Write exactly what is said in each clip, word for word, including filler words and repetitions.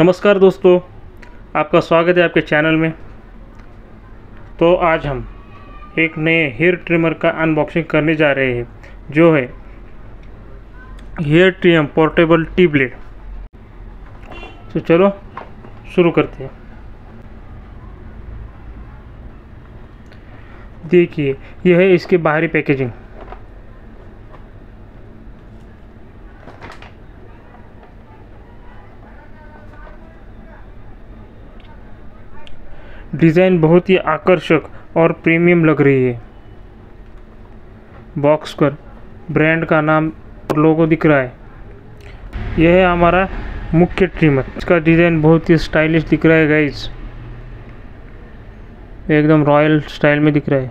नमस्कार दोस्तों, आपका स्वागत है आपके चैनल में। तो आज हम एक नए हेयर ट्रिमर का अनबॉक्सिंग करने जा रहे हैं, जो है hair trim portable T blade. तो चलो शुरू करते हैं। देखिए, यह है इसकी बाहरी पैकेजिंग। डिज़ाइन बहुत ही आकर्षक और प्रीमियम लग रही है। बॉक्स पर ब्रांड का नाम और लोगो दिख रहा है। यह है हमारा मुख्य ट्रिमर। इसका डिज़ाइन बहुत ही स्टाइलिश दिख रहा है गाइस, एकदम रॉयल स्टाइल में दिख रहा है।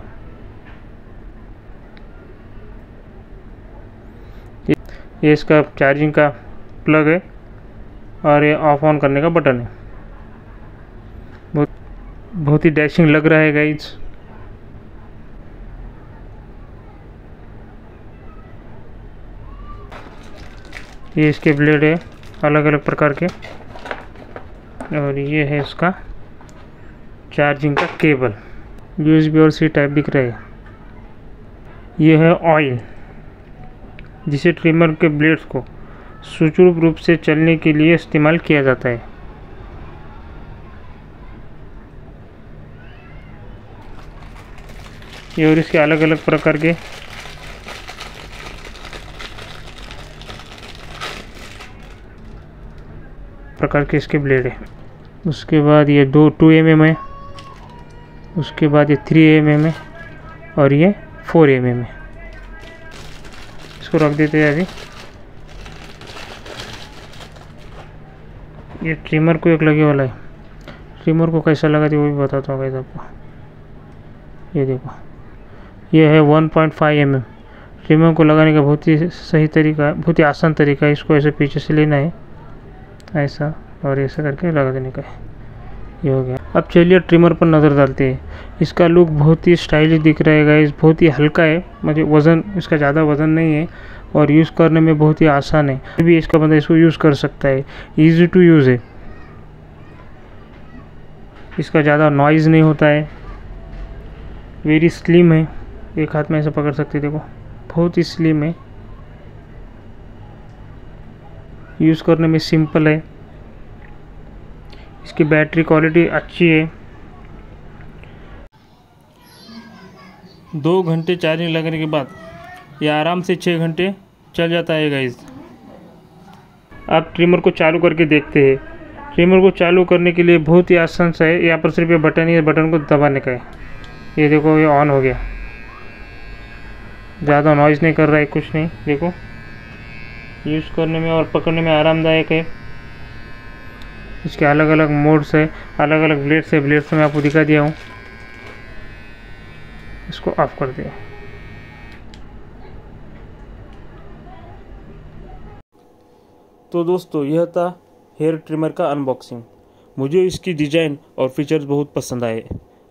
ये इसका चार्जिंग का प्लग है और ये ऑफ ऑन करने का बटन है। बहुत बहुत ही डैशिंग लग रहा है गाइज। ये इसके ब्लेड है अलग अलग प्रकार के, और ये है इसका चार्जिंग का केबल। यूएसबी और सी टाइप दिख रहा है। ये है ऑयल, जिसे ट्रिमर के ब्लेड्स को सुचारू रूप से चलने के लिए इस्तेमाल किया जाता है। ये और इसके अलग अलग प्रकार के प्रकार के इसके ब्लेड है। उसके बाद ये दो टू एम एम है, उसके बाद ये थ्री एम एम है और ये फोर एम एम है। इसको रख देते हैं अभी। ये ट्रिमर को एक लगे वाला है। ट्रिमर को कैसा लगा वो भी बताता हूँ आपको। ये देखो, ये है one point five M M. Trimmer को लगाने का बहुत ही सही तरीका, बहुत ही आसान तरीका है। इसको ऐसे पीछे से लेना है, ऐसा और ऐसा करके लगा देने का है। ये हो गया। अब चलिए ट्रिमर पर नज़र डालते हैं। इसका लुक बहुत ही स्टाइलिश दिख रहा है गाइस। बहुत ही हल्का है, मतलब वज़न इसका ज़्यादा वज़न नहीं है और यूज़ करने में बहुत ही आसान है। अभी इसका बंदा इसको यूज़ कर सकता है। ईजी टू यूज़ है, इसका ज़्यादा नॉइज़ नहीं होता है। वेरी स्लिम है, एक हाथ में ऐसे पकड़ सकते हैं। देखो, बहुत ही स्लिम है, यूज़ करने में सिंपल है। इसकी बैटरी क्वालिटी अच्छी है। दो घंटे चार्जिंग लगने के बाद ये आराम से छः घंटे चल जाता है गाइस। आप ट्रिमर को चालू करके देखते हैं। ट्रिमर को चालू करने के लिए बहुत ही आसान सा है। यहाँ पर सिर्फ ये बटन ही, बटन को दबाने का है। ये देखो, ये ऑन हो गया। ज़्यादा नॉइज़ नहीं कर रहा है, कुछ नहीं। देखो, यूज़ करने में और पकड़ने में आरामदायक है। इसके अलग अलग मोड्स है, अलग अलग ब्लेड्स है। ब्लेड्स में आपको दिखा दिया हूँ। इसको ऑफ कर दिया। तो दोस्तों, यह था हेयर ट्रिमर का अनबॉक्सिंग। मुझे इसकी डिज़ाइन और फीचर्स बहुत पसंद आए।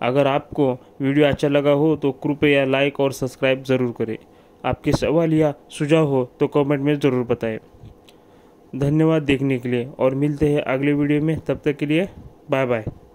अगर आपको वीडियो अच्छा लगा हो तो कृपया लाइक और सब्सक्राइब ज़रूर करें। आपके सवाल या सुझाव हो तो कमेंट में ज़रूर बताएं। धन्यवाद देखने के लिए और मिलते हैं अगले वीडियो में। तब तक के लिए बाय बाय।